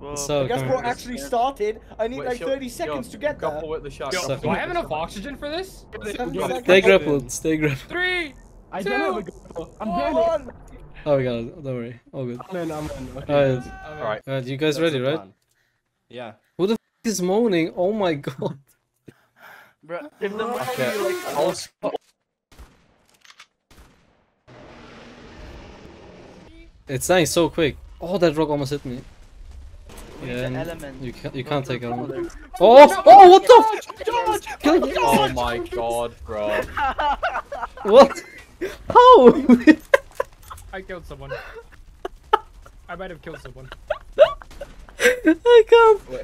Well, so I guess what actually started. I need like 30 seconds to get there. Do I have enough oxygen for this? Stay grappled. Stay grappled. 3, 2, 1. Oh, we got it. Don't worry. All good. I'm in. Okay. All right. All right. You guys ready, right? Yeah. Who the f is moaning? Oh my god. Bro, if the moaning, it's dying so quick. Oh, that rock almost hit me. Yeah, you can't take out. Oh, what the f? Oh my god, bro. What? How? I killed someone. I might have killed someone. I can't. Wait,